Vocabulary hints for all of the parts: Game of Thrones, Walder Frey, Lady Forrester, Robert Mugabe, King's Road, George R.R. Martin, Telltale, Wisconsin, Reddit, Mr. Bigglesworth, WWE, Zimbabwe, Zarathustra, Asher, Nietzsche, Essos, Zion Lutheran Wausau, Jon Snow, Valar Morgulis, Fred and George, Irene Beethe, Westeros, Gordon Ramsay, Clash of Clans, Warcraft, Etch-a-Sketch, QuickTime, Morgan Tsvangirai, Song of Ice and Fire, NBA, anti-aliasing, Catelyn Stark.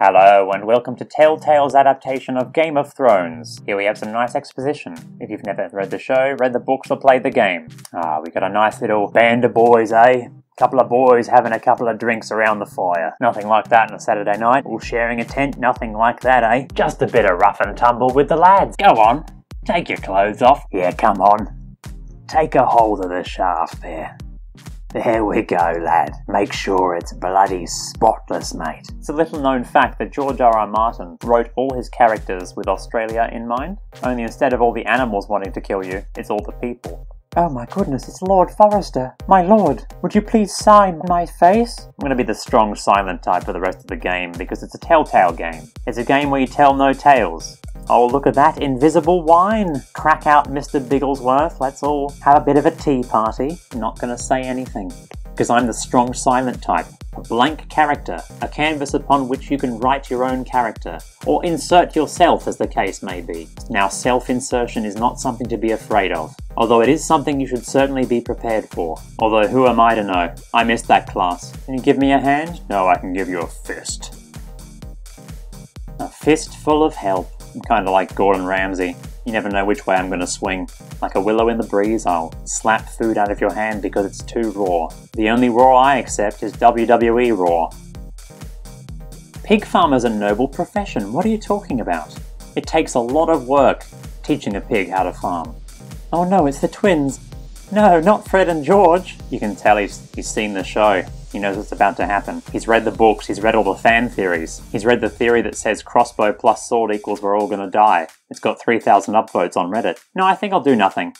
Hello, and welcome to Telltale's adaptation of Game of Thrones. Here we have some nice exposition. If you've never read the show, read the books, or played the game. We got a nice little band of boys, eh? Couple of boys having a couple of drinks around the fire. Nothing like that on a Saturday night. All sharing a tent, nothing like that, eh? Just a bit of rough and tumble with the lads. Go on, take your clothes off. Yeah, come on. Take a hold of the shaft there. There we go, lad. Make sure it's bloody spotless, mate. It's a little known fact that George R.R. Martin wrote all his characters with Australia in mind, only instead of all the animals wanting to kill you, it's all the people. Oh my goodness, it's Lord Forester. My lord, would you please sign my face? I'm going to be the strong silent type for the rest of the game because it's a Telltale game. It's a game where you tell no tales. Oh, look at that invisible wine! Crack out Mr. Bigglesworth, let's all have a bit of a tea party. Not gonna say anything, because I'm the strong silent type. A blank character, a canvas upon which you can write your own character, or insert yourself as the case may be. Now, self-insertion is not something to be afraid of, although it is something you should certainly be prepared for. Although who am I to know? I missed that class. Can you give me a hand? No, I can give you a fist. A fistful of help. I'm kind of like Gordon Ramsay. You never know which way I'm going to swing. Like a willow in the breeze, I'll slap food out of your hand because it's too raw. The only raw I accept is WWE raw. Pig farmer's a noble profession. What are you talking about? It takes a lot of work teaching a pig how to farm. Oh no, it's the twins. No, not Fred and George. You can tell he's seen the show. He knows what's about to happen. He's read the books, he's read all the fan theories. He's read the theory that says crossbow plus sword equals we're all gonna die. It's got 3,000 upvotes on Reddit. No, I think I'll do nothing.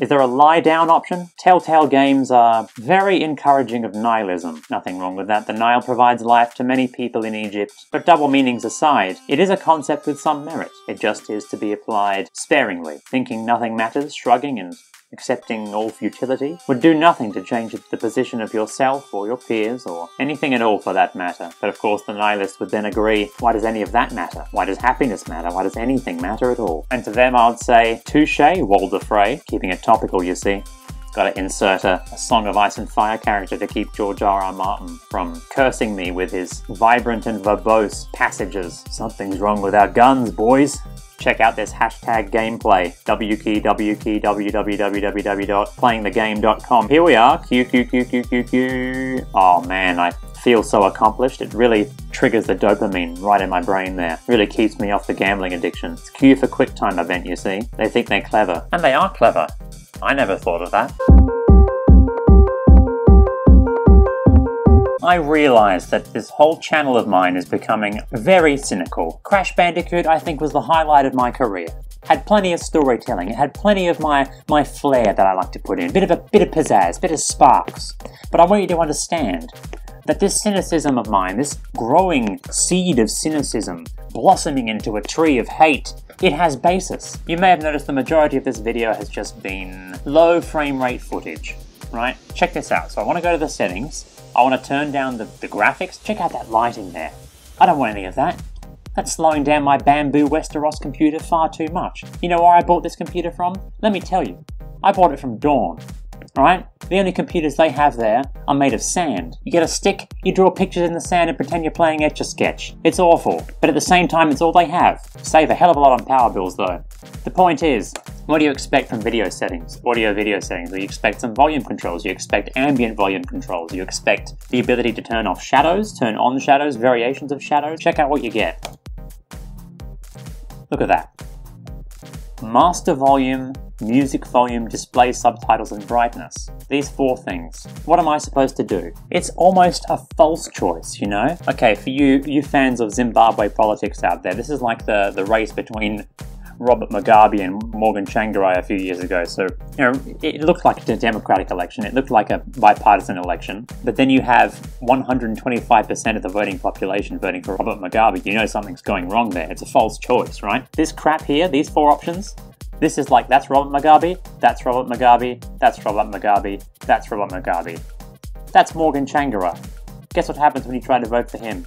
Is there a lie down option? Telltale games are very encouraging of nihilism. Nothing wrong with that. The Nile provides life to many people in Egypt. But double meanings aside, it is a concept with some merit. It just is to be applied sparingly. Thinking nothing matters, shrugging and accepting all futility would do nothing to change the position of yourself or your peers or anything at all for that matter. But of course the nihilist would then agree, why does any of that matter? Why does happiness matter? Why does anything matter at all? And to them I'd say, touche, Walder Frey. Keeping it topical, you see. Gotta insert a Song of Ice and Fire character to keep George R.R. Martin from cursing me with his vibrant and verbose passages. Something's wrong with our guns, boys. Check out this hashtag gameplay, www.playingthegame.com. Here we are, QQQQQQ. Oh man, I feel so accomplished. It really triggers the dopamine right in my brain there. Really keeps me off the gambling addiction. It's Q for QuickTime event, you see. They think they're clever. And they are clever. I never thought of that. I realise that this whole channel of mine is becoming very cynical. Crash Bandicoot, I think, was the highlight of my career. Had plenty of storytelling. It had plenty of my flair that I like to put in. Bit of pizzazz, bit of sparks. But I want you to understand that this cynicism of mine, this growing seed of cynicism, blossoming into a tree of hate, it has basis. You may have noticed the majority of this video has just been low frame rate footage, right? Check this out. So I want to go to the settings. I want to turn down the graphics. Check out that lighting there. I don't want any of that. That's slowing down my bamboo Westeros computer far too much. You know where I bought this computer from? Let me tell you. I bought it from Dawn, alright? The only computers they have there are made of sand. You get a stick, you draw pictures in the sand and pretend you're playing Etch-a-Sketch. It's awful, but at the same time it's all they have. Save a hell of a lot on power bills though. The point is, what do you expect from video settings, audio-video settings? You expect some volume controls, you expect ambient volume controls, you expect the ability to turn off shadows, turn on shadows, variations of shadows. Check out what you get. Look at that. Master volume, music volume, display, subtitles and brightness. These four things. What am I supposed to do? It's almost a false choice, you know? Okay, for you fans of Zimbabwe politics out there, this is like the race between Robert Mugabe and Morgan Tsvangirai a few years ago. So, you know, it looked like a democratic election. It looked like a bipartisan election. But then you have 125% of the voting population voting for Robert Mugabe. You know something's going wrong there. It's a false choice, right? This crap here, these four options, this is like, that's Robert Mugabe, that's Robert Mugabe, that's Robert Mugabe, that's Robert Mugabe. That's Morgan Tsvangirai. Guess what happens when you try to vote for him?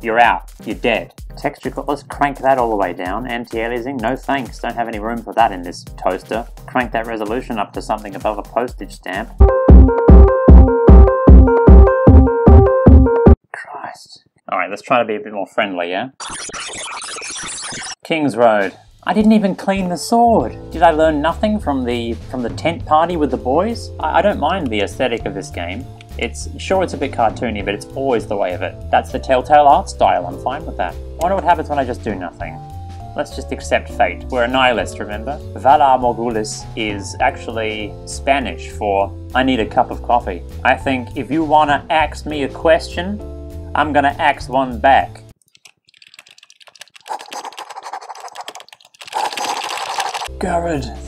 You're out. You're dead. Texture, let's crank that all the way down. Anti-aliasing, no thanks. Don't have any room for that in this toaster. Crank that resolution up to something above a postage stamp. Christ. Alright, let's try to be a bit more friendly, yeah? King's Road. I didn't even clean the sword! Did I learn nothing from the tent party with the boys? I don't mind the aesthetic of this game. It's sure it's a bit cartoony, but it's always the way of it. That's the Telltale art style, I'm fine with that. I wonder what happens when I just do nothing. Let's just accept fate. We're a nihilist, remember? Valar Morgulis is actually Spanish for I need a cup of coffee. I think if you wanna ask me a question, I'm gonna ask one back. Garrad,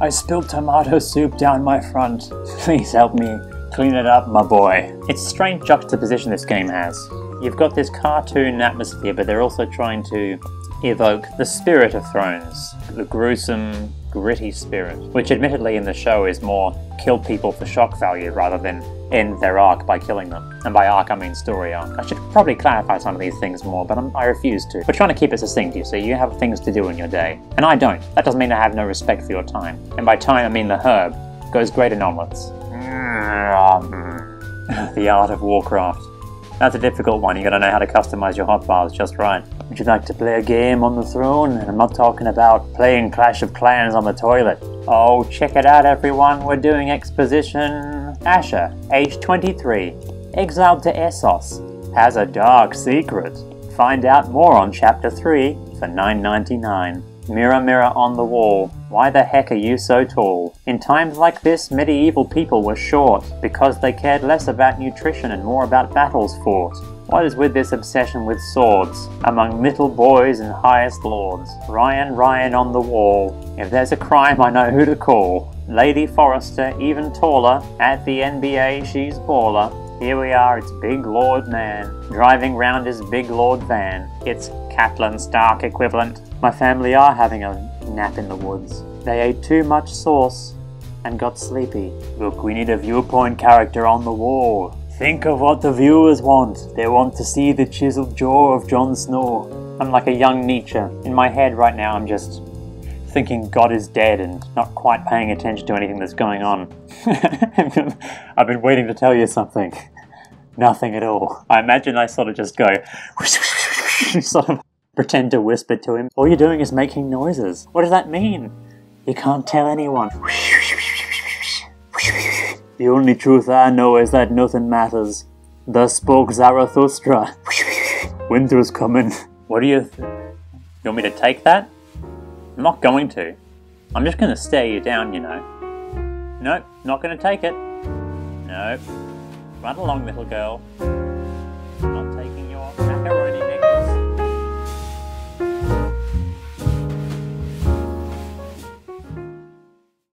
I spilled tomato soup down my front. Please help me clean it up, my boy. It's a strange juxtaposition this game has. You've got this cartoon atmosphere, but they're also trying to evoke the spirit of Thrones, the gruesome, gritty spirit, which admittedly in the show is more kill people for shock value rather than end their arc by killing them. And by arc, I mean story arc. I should probably clarify some of these things more, but I refuse to. We're trying to keep it succinct, you see. You have things to do in your day. And I don't. That doesn't mean I have no respect for your time. And by time, I mean the herb goes great in omelets. The art of Warcraft. That's a difficult one. You gotta know how to customize your hotbars just right. Would you like to play a game on the throne? And I'm not talking about playing Clash of Clans on the toilet. Oh, check it out, everyone. We're doing exposition. Asher, age 23, exiled to Essos, has a dark secret. Find out more on Chapter 3 for $9.99. Mirror, mirror on the wall, why the heck are you so tall? In times like this, medieval people were short because they cared less about nutrition and more about battles fought. What is with this obsession with swords among little boys and highest lords? Ryan, Ryan on the wall. If there's a crime, I know who to call. Lady Forrester, even taller. At the NBA, she's baller. Here we are, it's Big Lord Man. Driving round his Big Lord van. It's Catelyn Stark equivalent. My family are having a nap in the woods. They ate too much sauce and got sleepy. Look, we need a viewpoint character on the wall. Think of what the viewers want. They want to see the chiseled jaw of Jon Snow. I'm like a young Nietzsche. In my head right now, I'm just thinking God is dead and not quite paying attention to anything that's going on. I've been waiting to tell you something. Nothing at all. I imagine I sort of just go, sort of pretend to whisper to him. All you're doing is making noises. What does that mean? You can't tell anyone. The only truth I know is that nothing matters. Thus spoke Zarathustra. Winter's coming. What do you you want me to take that? I'm not going to. I'm just going to stare you down, you know. Nope, not going to take it. Nope. Run along, little girl. Not